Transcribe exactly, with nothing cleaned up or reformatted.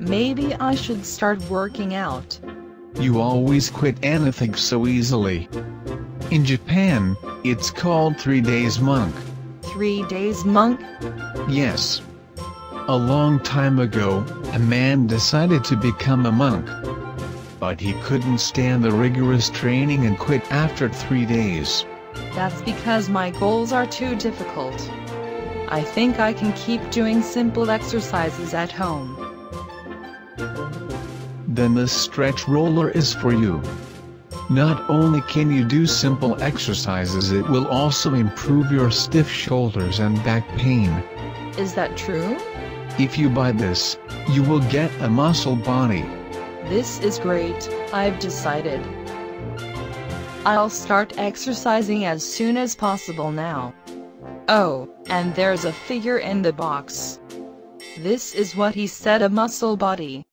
Maybe I should start working out. You always quit anything so easily. In Japan, it's called three days monk. Three days monk? Yes. A long time ago, a man decided to become a monk. But he couldn't stand the rigorous training and quit after three days. That's because my goals are too difficult. I think I can keep doing simple exercises at home. Then this stretch roller is for you. Not only can you do simple exercises, it will also improve your stiff shoulders and back pain. Is that true? If you buy this, you will get a muscle body. This is great, I've decided. I'll start exercising as soon as possible now. Oh, and there's a figure in the box. This is what he said, a muscle body.